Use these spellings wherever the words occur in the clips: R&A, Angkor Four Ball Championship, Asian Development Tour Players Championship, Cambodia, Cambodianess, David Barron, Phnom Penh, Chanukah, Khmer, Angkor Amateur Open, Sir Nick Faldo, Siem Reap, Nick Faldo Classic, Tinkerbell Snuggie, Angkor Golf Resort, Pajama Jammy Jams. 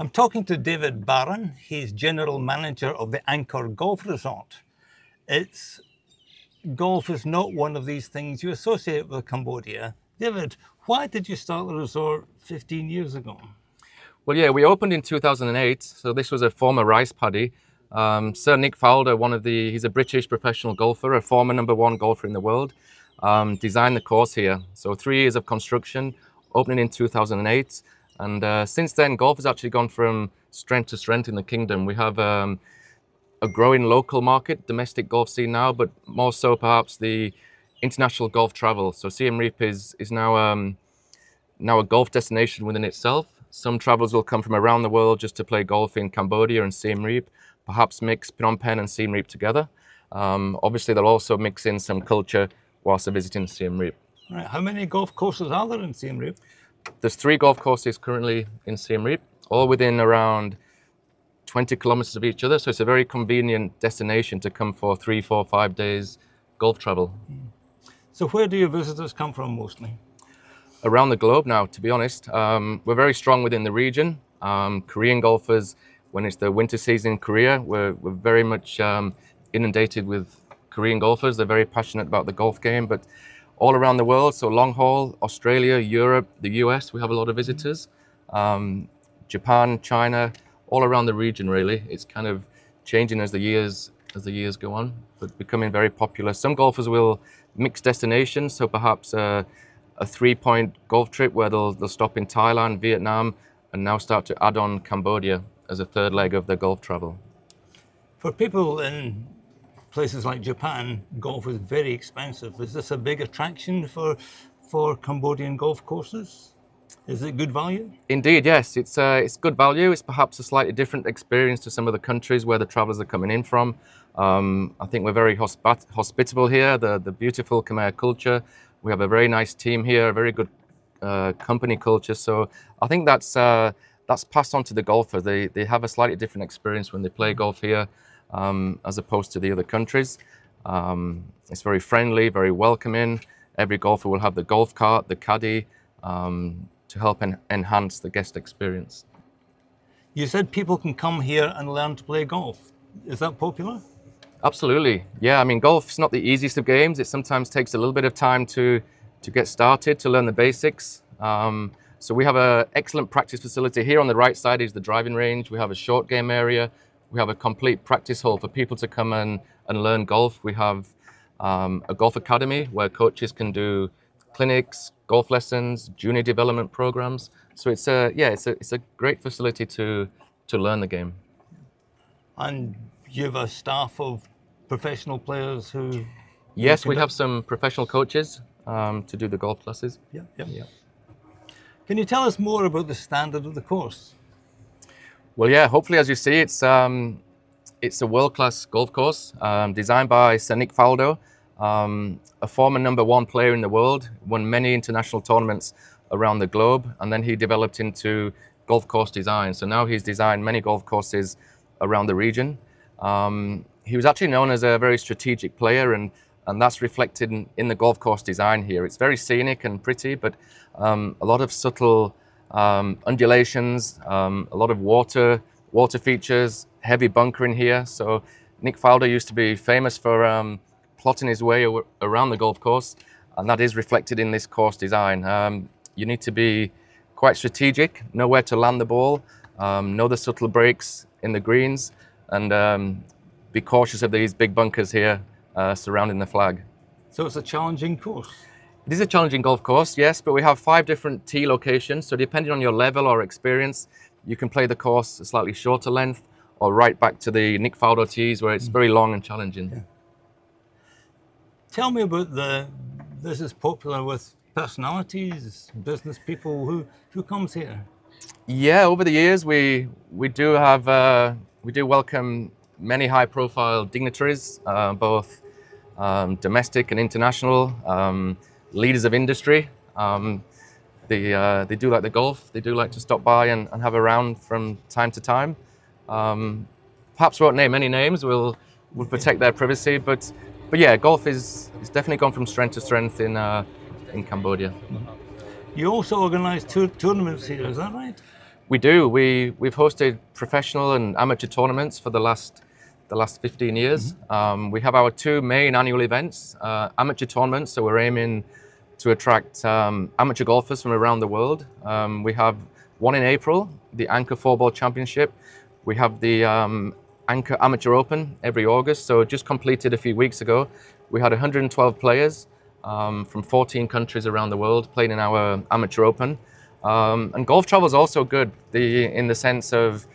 I'm talking to David Barron. He's General Manager of the Angkor Golf Resort. Golf is not one of these things you associate with Cambodia. David, why did you start the resort 15 years ago? Well, yeah, we opened in 2008. So this was a former rice paddy. Sir Nick Faldo, he's a British professional golfer, a former #1 golfer in the world, designed the course here. So 3 years of construction, opening in 2008. And since then, golf has actually gone from strength to strength in the kingdom. We have a growing local market, domestic golf scene now, but more so perhaps the international golf travel. So Siem Reap is now, a golf destination within itself. Some travelers will come from around the world just to play golf in Cambodia and Siem Reap, perhaps mix Phnom Penh and Siem Reap together. Obviously, they'll also mix in some culture whilst they're visiting Siem Reap. Right. How many golf courses are there in Siem Reap? There's 3 golf courses currently in Siem Reap, all within around 20 kilometers of each other. So it's a very convenient destination to come for 3, 4, 5 days golf travel. So where do your visitors come from mostly? Around the globe now, to be honest. We're very strong within the region. Korean golfers, when it's the winter season in Korea, we're very much inundated with Korean golfers. They're very passionate about the golf game, but all around the world, so long haul, Australia, Europe, the US, we have a lot of visitors. Japan, China, all around the region really. It's kind of changing as the years go on, but becoming very popular. Some golfers will mix destinations, so perhaps a 3-point golf trip where they'll stop in Thailand, Vietnam, and now start to add on Cambodia as a 3rd leg of their golf travel. For people in places like Japan, golf is very expensive. Is this a big attraction for Cambodian golf courses? Is it good value? Indeed, yes. It's good value. It's perhaps a slightly different experience to some of the countries where the travelers are coming in from. I think we're very hospitable here, the beautiful Khmer culture. We have a very nice team here, a very good company culture. So I think that's passed on to the golfer. They have a slightly different experience when they play golf here. As opposed to the other countries. It's very friendly, very welcoming. Every golfer will have the golf cart, the caddy, to help enhance the guest experience. You said people can come here and learn to play golf. Is that popular? Absolutely. Yeah, I mean, golf's not the easiest of games. It sometimes takes a little bit of time to get started, to learn the basics. So we have an excellent practice facility. Here on the right side is the driving range. We have a short game area. We have a complete practice hall for people to come and learn golf. We have a golf academy where coaches can do clinics, golf lessons, junior development programs. So it's a great facility to learn the game. And you have a staff of professional players who... Yes, we have some professional coaches to do the golf classes. Yeah, yeah. Yeah. Can you tell us more about the standard of the course? Well, yeah, hopefully, as you see, it's a world-class golf course designed by Sir Nick Faldo, a former #1 player in the world, won many international tournaments around the globe, and then he developed into golf course design. So now he's designed many golf courses around the region. He was actually known as a very strategic player, and that's reflected in the golf course design here. It's very scenic and pretty, but a lot of subtle undulations, a lot of water features, heavy bunkering here. So Nick Faldo used to be famous for plotting his way around the golf course, and that is reflected in this course design. You need to be quite strategic, know where to land the ball, know the subtle breaks in the greens, and be cautious of these big bunkers here surrounding the flag. So it's a challenging course. It is a challenging golf course, yes, but we have 5 different tee locations. So depending on your level or experience, you can play the course a slightly shorter length or right back to the Nick Faldo tees where it's very long and challenging. Yeah. Tell me about this is popular with personalities, business people, who comes here? Yeah, over the years, we do welcome many high profile dignitaries, both domestic and international. Leaders of industry, they do like the golf. They do like to stop by and have a round from time to time. Perhaps won't name any names. We'll protect their privacy. But yeah, golf is definitely gone from strength to strength in Cambodia. You also organise tournaments here, is that right? We do. We've hosted professional and amateur tournaments for the last 15 years. Mm-hmm. We have our two main annual events, amateur tournaments. So we're aiming to attract amateur golfers from around the world. We have one in April, the Angkor Four Ball Championship. We have the Angkor Amateur Open every August. So just completed a few weeks ago. We had 112 players from 14 countries around the world playing in our Amateur Open. And golf travel is also good in the sense of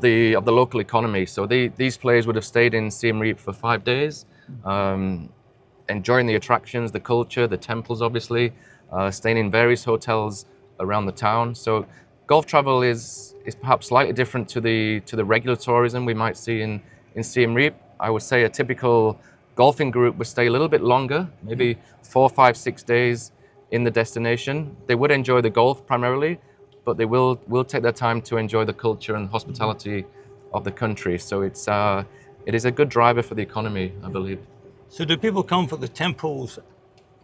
the local economy. So these players would have stayed in Siem Reap for 5 days, enjoying the attractions, the culture, the temples, obviously, staying in various hotels around the town. So golf travel is perhaps slightly different to the regular tourism we might see in Siem Reap. I would say a typical golfing group would stay a little bit longer, maybe 4, 5, 6 days in the destination. They would enjoy the golf primarily, but they will take their time to enjoy the culture and hospitality of the country. So it is a good driver for the economy, I believe. So do people come for the temples,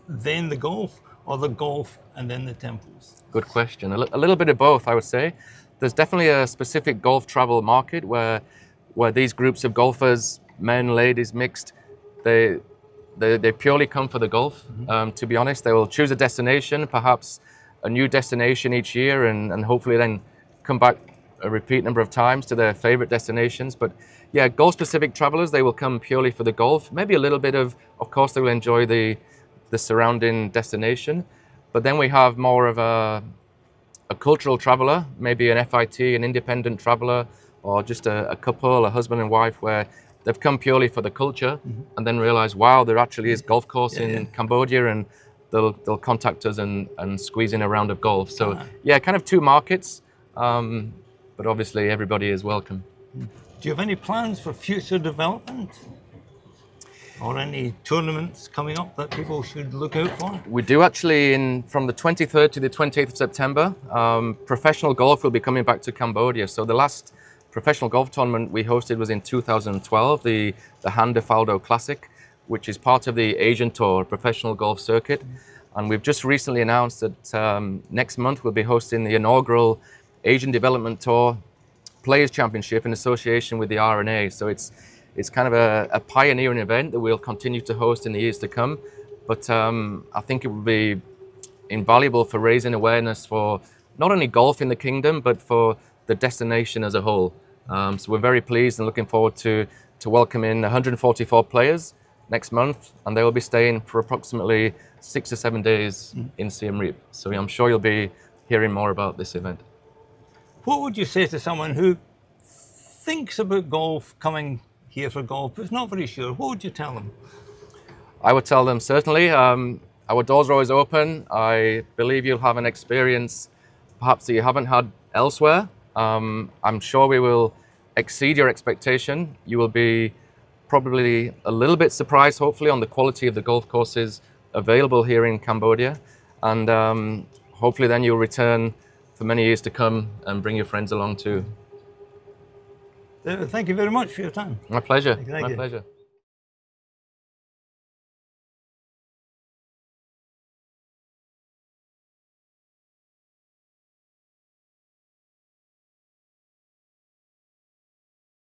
then the golf, or the golf and then the temples? Good question. A little bit of both, I would say. There's definitely a specific golf travel market where these groups of golfers, men, ladies, mixed, they purely come for the golf. Mm-hmm. To be honest, they will choose a destination, perhaps a new destination each year, and hopefully then come back a repeat number of times to their favorite destinations. But yeah, golf-specific travelers, they will come purely for the golf. Maybe a little bit of course, they will enjoy the surrounding destination. But then we have more of a cultural traveler, maybe an FIT, an independent traveler, or just a couple, a husband and wife, where they've come purely for the culture, mm-hmm. and then realize, wow, there actually is golf course in Cambodia, and they'll contact us and squeeze in a round of golf. So yeah, kind of two markets, but obviously everybody is welcome. Do you have any plans for future development? Or any tournaments coming up that people should look out for? We do actually, from the 23rd to the 28th of September, professional golf will be coming back to Cambodia. So the last professional golf tournament we hosted was in 2012, the Nick Faldo Classic, which is part of the Asian Tour professional golf circuit. Mm-hmm. And we've just recently announced that next month we'll be hosting the inaugural Asian Development Tour Players Championship in association with the R&A. So it's kind of a pioneering event that we'll continue to host in the years to come. But I think it would be invaluable for raising awareness for not only golf in the kingdom, but for the destination as a whole. So we're very pleased and looking forward to welcoming 144 players next month, and they will be staying for approximately 6 or 7 days in Siem Reap. So I'm sure you'll be hearing more about this event. What would you say to someone who thinks about golf, coming here for golf, but is not very sure? What would you tell them? I would tell them, certainly, our doors are always open. I believe you'll have an experience perhaps that you haven't had elsewhere. I'm sure we will exceed your expectation. You will be probably a little bit surprised, hopefully, on the quality of the golf courses available here in Cambodia. And hopefully then you'll return for many years to come and bring your friends along too. Thank you very much for your time. My pleasure. My pleasure.